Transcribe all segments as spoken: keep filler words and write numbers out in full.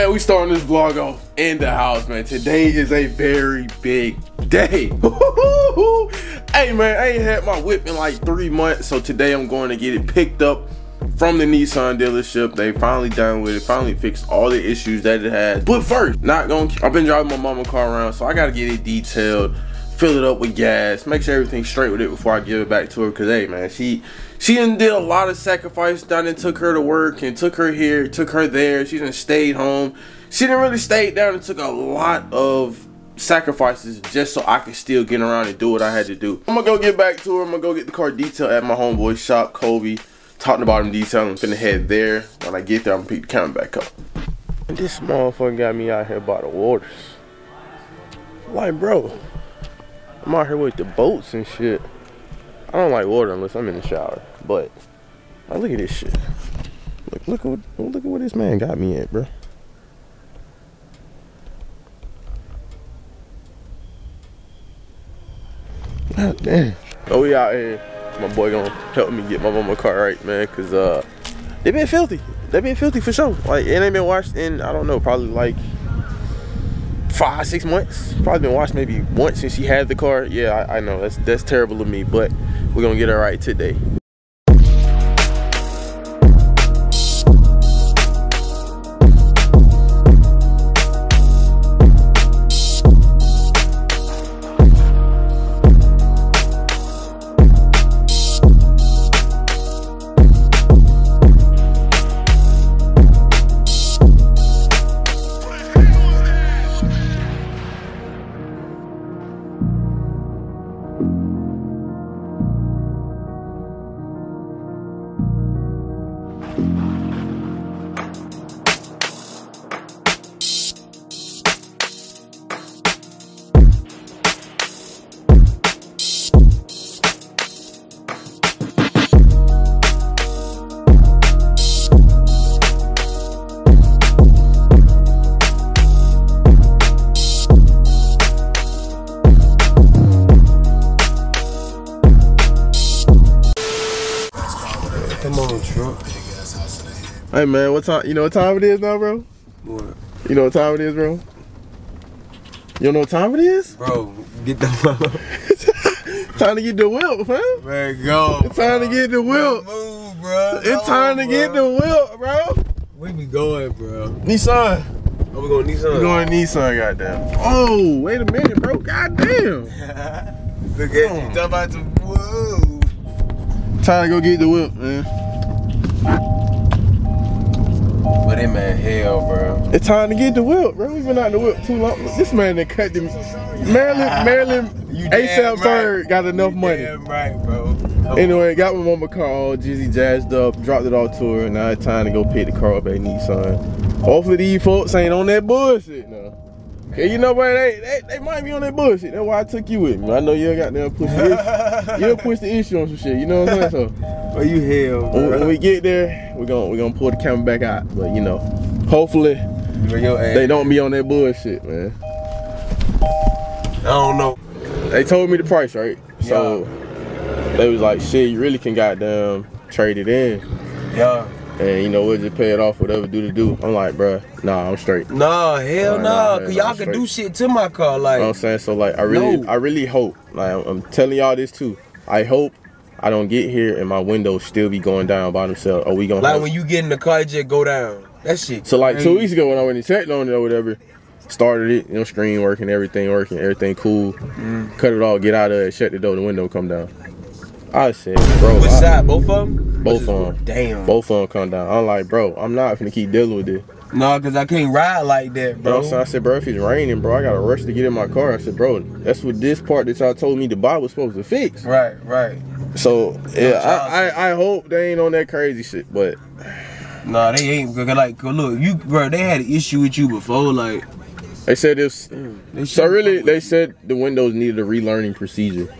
Man, we starting this vlog off in the house, man. Today is a very big day. Hey, man, I ain't had my whip in like three months, so today I'm going to get it picked up from the Nissan dealership. They finally done with it, finally fixed all the issues that it had. But first, not gonna, I've been driving my mama car around, so I gotta get it detailed, fill it up with gas, make sure everything's straight with it before I give it back to her, because hey, man, she she done did a lot of sacrifice. I done took her to work and took her here, took her there. She done stayed home. She didn't really stay down and took a lot of sacrifices just so I could still get around and do what I had to do. I'm gonna go get back to her. I'm gonna go get the car detailed at my homeboy's shop, Kobe. Talking about them details, I'm finna head there. When I get there, I'm gonna pick the camera back up. And this motherfucker got me out here by the waters. Like, bro, I'm out here with the boats and shit. I don't like water unless I'm in the shower. But now look at this shit. Look, look at what, look at what this man got me at, bro. God damn. Oh, we out here. My boy gonna help me get my mama car right, man, cause uh, they been filthy. They been filthy for sure. Like, it ain't been washed in, I don't know, probably like five, six months. Probably been washed maybe once since she had the car. Yeah, I, I know that's that's terrible of me, but we're gonna get her right today. Hey man, what time, you know what time it is now, bro? What? You know what time it is, bro? You don't know what time it is? Bro, get the wheel. Time to get the wheel, fam. Man, go. It's time bro. to get the wheel. Move, bro. It's time oh, to bro. get the wheel, bro. Where we going, bro? Nissan. Oh, we going Nissan? We going Nissan, goddamn. Oh, wait a minute, bro. Goddamn. Look at oh. you, talk about the wheel. Time to go get the wheel, man. But it man hell, bro. It's time to get the whip, bro. We've been out in the whip too long. This man that cut them. Maryland, Maryland, you ASAP right. Third got enough you money. Damn right, bro. Oh. Anyway, got my mama car all jizzy jazzed up, dropped it off to her. Now it's time to go pick the car up at Nissan. Hopefully these folks ain't on that bullshit now. Yeah, you know, bro, they, they, they might be on that bullshit. That's why I took you with me. I know you got there push the issue. You'll push the issue on some shit, you know what I'm saying? So, well, you hell, bro. When, when we get there, we're gonna, we're gonna pull the camera back out. But, you know, hopefully, they don't be on that bullshit, man. I don't know. They told me the price, right? So, yeah. They was like, shit, you really can goddamn trade it in. Yeah. And you know, we'll just pay it off, whatever do to do. I'm like, bruh, nah, I'm straight. Nah, hell like, nah, nah, cause y'all can do shit to my car, like. You know what I'm saying? So like, I really, no. I really hope, like, I'm, I'm telling y'all this too. I hope I don't get here and my windows still be going down by themselves. Are we gonna? Like help? When you get in the car, it just go down. That shit. So like two weeks ago when I went and checked on it or whatever, started it, you know, screen working, everything working, everything cool. Mm. Cut it all, get out of it, shut the door, the window come down. I said, bro. Which I, side? Both of them? Both of them. Damn. Both of them come down. I'm like, bro, I'm not finna keep dealing with this. No, because I can't ride like that, bro. You know, so I said, bro, if it's raining, bro, I got to rush to get in my car. I said, bro, that's what this part that y'all told me the bot was supposed to fix. Right, right. So, yeah, I, I, I hope they ain't on that crazy shit, but. Nah, they ain't. Like, look, you, bro, they had an issue with you before, like. They said this. They so, really, they said the windows needed a relearning procedure.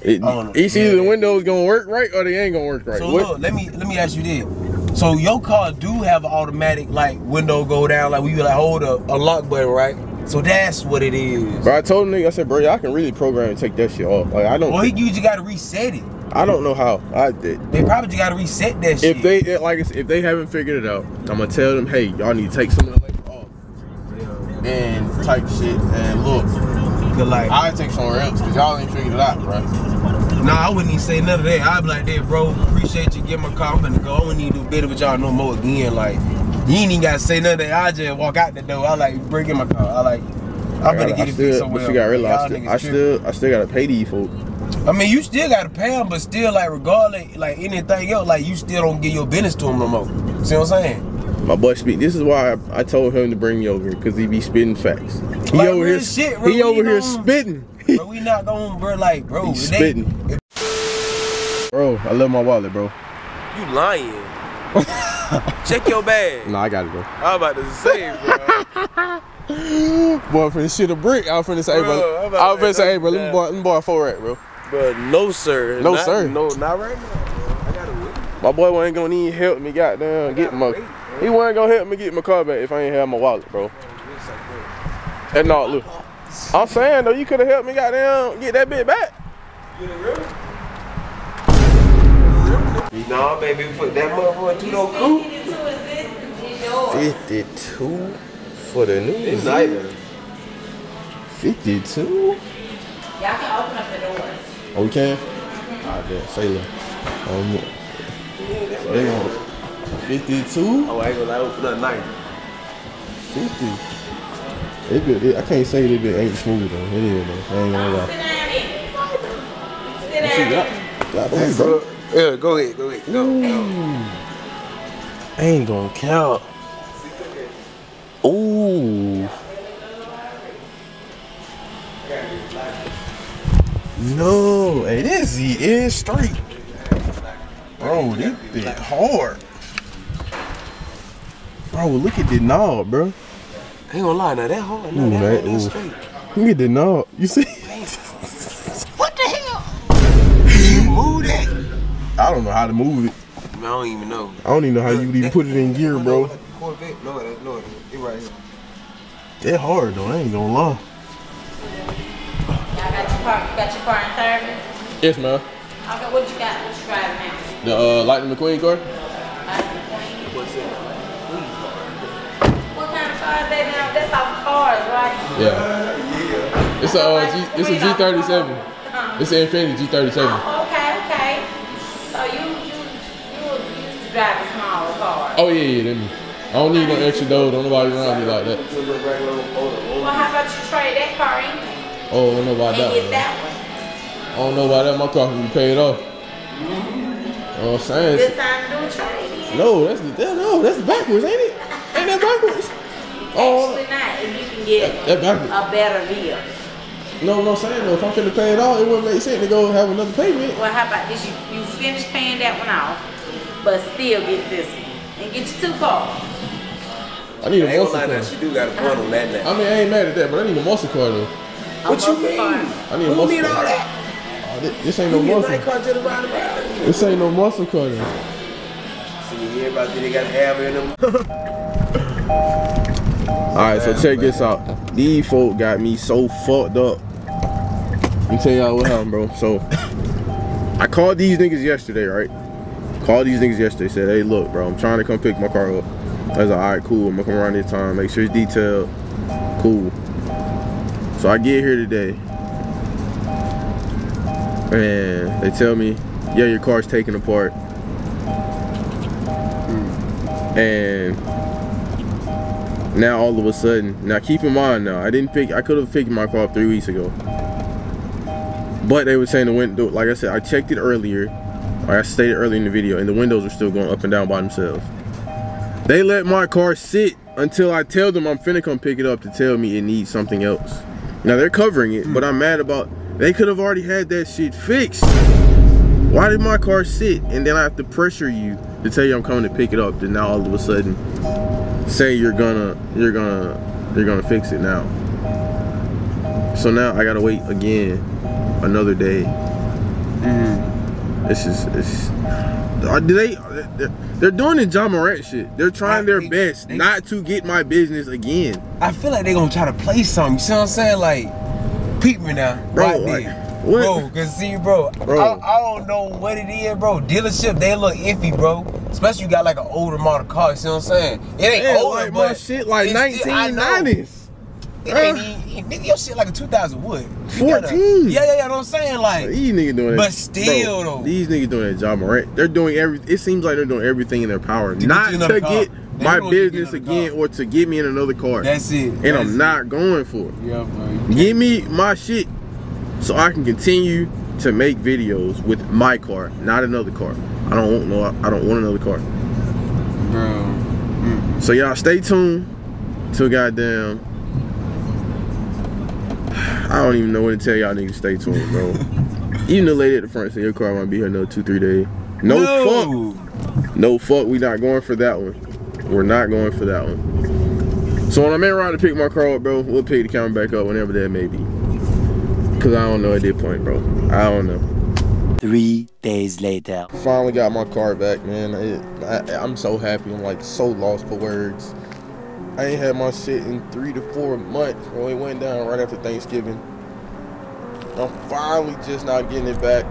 It, it's either the windows gonna work right or they ain't gonna work right. So what? Look, let me let me ask you this. So your car do have an automatic like window go down, like we like hold a, a lock button, right? So that's what it is. But I told him, I said, bro, I can really program and take that shit off. Like I don't. Well, he, you just gotta reset it. I don't know how. I did. They probably just gotta reset that shit. If they it, like, if they haven't figured it out, I'm gonna tell them, hey, y'all need to take some of the labor off and type shit. And look, like, I take somewhere else because y'all ain't figured it out, right? Nah, I wouldn't even say none of that. I'd be like, "Hey, bro, appreciate you getting my car. I'm gonna go. I wouldn't even do better with y'all no more again. Like, you ain't even gotta say nothing. I just walk out the door. I like break in my car. I like, I'm gonna get it fixed somewhere." But you gotta realize, I still, I still gotta pay these folks. I mean, you still gotta pay them, but still, like, regardless, like anything else, like, you still don't get your business to them no more. See what I'm saying? My boy speak. This is why I, I told him to bring me over here, because he be spitting facts. He like, over here, shit, bro, he over here spitting. Bro, we not going, bro. Like, bro, he spitting. Bro, I love my wallet, bro. You lying? Check your bag. Nah, I got it, bro. I was about to say, bro. Boy, for this shit a brick, I was finna say, hey, bro. I was finna say, hey, bro. Let me borrow, let me borrow a four rack, bro. But no, sir. No, not, sir. No, not right now, bro. I gotta wait. My boy wasn't gonna even help me, goddamn, get my. Wait. He wasn't gonna help me get my car back if I ain't have my wallet, bro. And no, look, I'm saying though, you could have helped me goddamn get that bit back. Nah, baby, we put that motherfucker to no coupe. fifty-two for the new designer. fifty-two? Y'all can open up the doors. Oh, we can? Alright, then, say look. Um, they gonna fifty-two? Oh, I ain't gonna lie, open up ninety. fifty. It been, it, I can't say it been ain't smooth though. It is though. I ain't gonna lie. What you got? God damn, bro. Yeah, go ahead, go ahead. Go. I ain't gonna count. Ooh. No, hey, this is straight. Bro, this bit hard. Bro, look at the knob, bro. I ain't gonna lie, now that hard. Now, ooh, that, that straight. Look at the knob. You see? What the hell? You move that? I don't know how to move it. I don't even know. I don't even know how you would even put it in gear, bro. Corvette? No, that's no, it's right here. That hard though. I ain't gonna lie. Y'all got your car? You got your car in service? Yes, ma'am. Okay, what you got? What you driving now? The uh, Lightning McQueen car. That's how cars, right? Yeah. It's a uh, G, it's a G thirty-seven. It's an Infiniti G thirty-seven. Oh, okay, okay. So you you you used to drive a smaller car. Oh yeah, yeah. Me. I don't need no extra dough. Don't nobody around me like that. Well, how about you trade that car in? Oh, I don't know about that. Get that one. I don't know about that. My car can be paid off. Mm-hmm. You know what I'm saying? Good time to do a trade. No, that's the no, that's backwards, ain't it? Ain't that backwards? Actually not, if you can get that, that a better deal. No, no, saying though, if I'm finna pay it all, it wouldn't make sense to go have another payment. Well, how about this? You, you finish paying that one off, but still get this one. And get your two cars. I need a muscle card. She do got a point on that now. I mean, I ain't mad at that, but I need a muscle card though. What you mean? I need a muscle card. Who need all that? Oh, this, this ain't no muscle card. This ain't no muscle card. See, everybody they gotta have in them. Alright, so check this out. These folk got me so fucked up. Let me tell y'all what happened, bro. So, I called these niggas yesterday, right? Called these niggas yesterday. Said, hey, look, bro, I'm trying to come pick my car up. I was like, alright, cool. I'm gonna come around this time. Make sure it's detailed. Cool. So, I get here today. And they tell me, yeah, your car's taken apart. And now all of a sudden, now keep in mind now, I didn't pick, I could have picked my car three weeks ago. But they were saying the window, like I said, I checked it earlier, like I stated earlier in the video, and the windows are still going up and down by themselves. They let my car sit until I tell them I'm finna come pick it up to tell me it needs something else. Now they're covering it, but I'm mad about, they could have already had that shit fixed. Why did my car sit? And then I have to pressure you to tell you I'm coming to pick it up, then now all of a sudden, say you're gonna you're gonna you're gonna fix it now. So now I gotta wait again another day. Mm. This is it's they they're doing the John Morant shit. They're trying I, their they, best they, not to get my business again. I feel like they're gonna try to play something. You see what I'm saying? Like, peep me now, bro. Right, like, there. Bro, cause see, bro, bro. I, I don't know what it is, bro. Dealership, they look iffy, bro. Especially you got like an older model car, you see what I'm saying? It ain't yeah, older, like but my shit like nineteen nineties. It ain't even, your shit like a two thousand wood. fourteen. Gotta, yeah, yeah, yeah, know what I'm saying? Like, bro, these niggas doing that. But still, bro, though. These niggas doing that John Morant. They're doing every, it seems like they're doing everything in their power. Dude, not to car. Get they my business again car. Or to get me in another car. That's it. And That's I'm it. Not going for it. Yeah, bro. Give me my shit. So I can continue to make videos with my car, not another car. I don't want no, I don't want another car. Bro. Mm. So y'all stay tuned to goddamn. I don't even know what to tell y'all niggas. Stay tuned, bro. Even the lady at the front said your car might be here another two, three days. No, no fuck. No fuck. We not going for that one. We're not going for that one. So when I'm in ride to pick my car up, bro, we'll pick the camera back up whenever that may be. Cause I don't know at this point, bro. I don't know. Three days later. Finally got my car back, man. It, I, I'm so happy. I'm like so lost for words. I ain't had my shit in three to four months, bro. It went down right after Thanksgiving. I'm finally just not getting it back.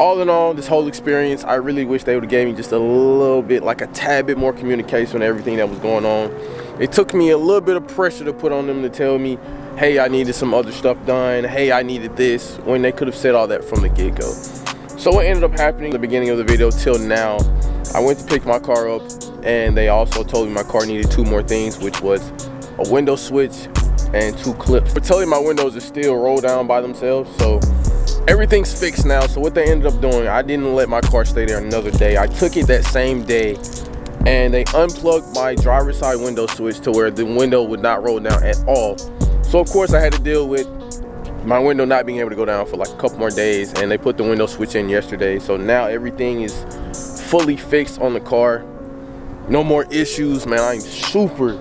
All in all, this whole experience, I really wish they would've gave me just a little bit, like a tad bit more communication on everything that was going on. It took me a little bit of pressure to put on them to tell me, hey, I needed some other stuff done. Hey, I needed this, when they could have said all that from the get-go. So what ended up happening at the beginning of the video till now, I went to pick my car up and they also told me my car needed two more things, which was a window switch and two clips. But telling my windows are still rolled down by themselves, so everything's fixed now. So what they ended up doing, I didn't let my car stay there another day. I took it that same day and they unplugged my driver's side window switch to where the window would not roll down at all. So of course I had to deal with my window not being able to go down for like a couple more days, and they put the window switch in yesterday. So now everything is fully fixed on the car. No more issues, man. I'm super,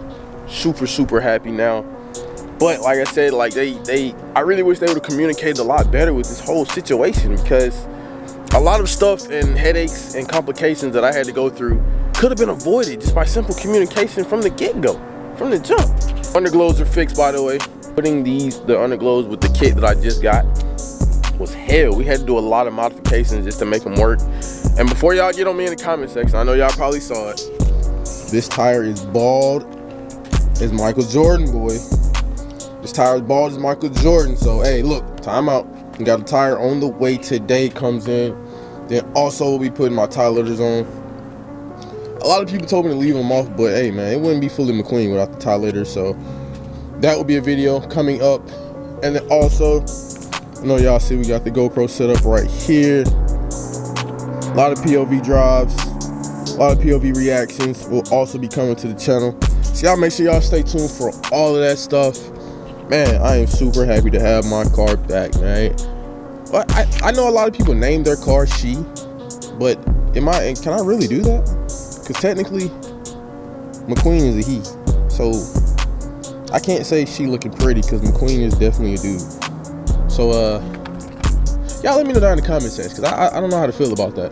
super, super happy now. But like I said, like they, they, I really wish they would have communicated a lot better with this whole situation, because a lot of stuff and headaches and complications that I had to go through could have been avoided just by simple communication from the get-go, from the jump. Underglows are fixed, by the way. Putting these, the underglows with the kit that I just got was hell. We had to do a lot of modifications just to make them work. And before y'all get on me in the comment section, I know y'all probably saw it. This tire is bald as Michael Jordan, boy. This tire is bald as Michael Jordan. So, hey, look, time out. We got a tire on the way today, comes in. Then also we'll be putting my tire letters on. A lot of people told me to leave them off, but hey, man, it wouldn't be fully McQueen without the tire letters, so that will be a video coming up. And then also, I know y'all see we got the GoPro set up right here. A lot of P O V drives, a lot of P O V reactions will also be coming to the channel. So y'all make sure y'all stay tuned for all of that stuff. Man, I am super happy to have my car back, man. I, I know a lot of people name their car she, but am I, can I really do that? Because technically, McQueen is a he. So I can't say she looking pretty because McQueen is definitely a dude. So, uh, y'all let me know down in the comment section because I, I don't know how to feel about that.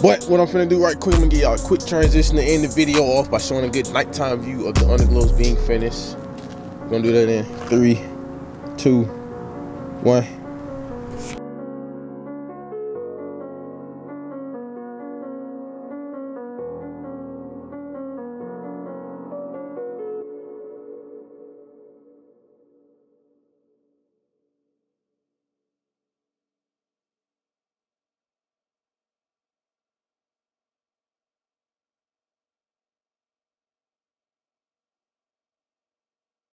But what I'm finna do right quick, I'm gonna get y'all a quick transition to end the video off by showing a good nighttime view of the underglows being finished. We're gonna do that in three, two, one.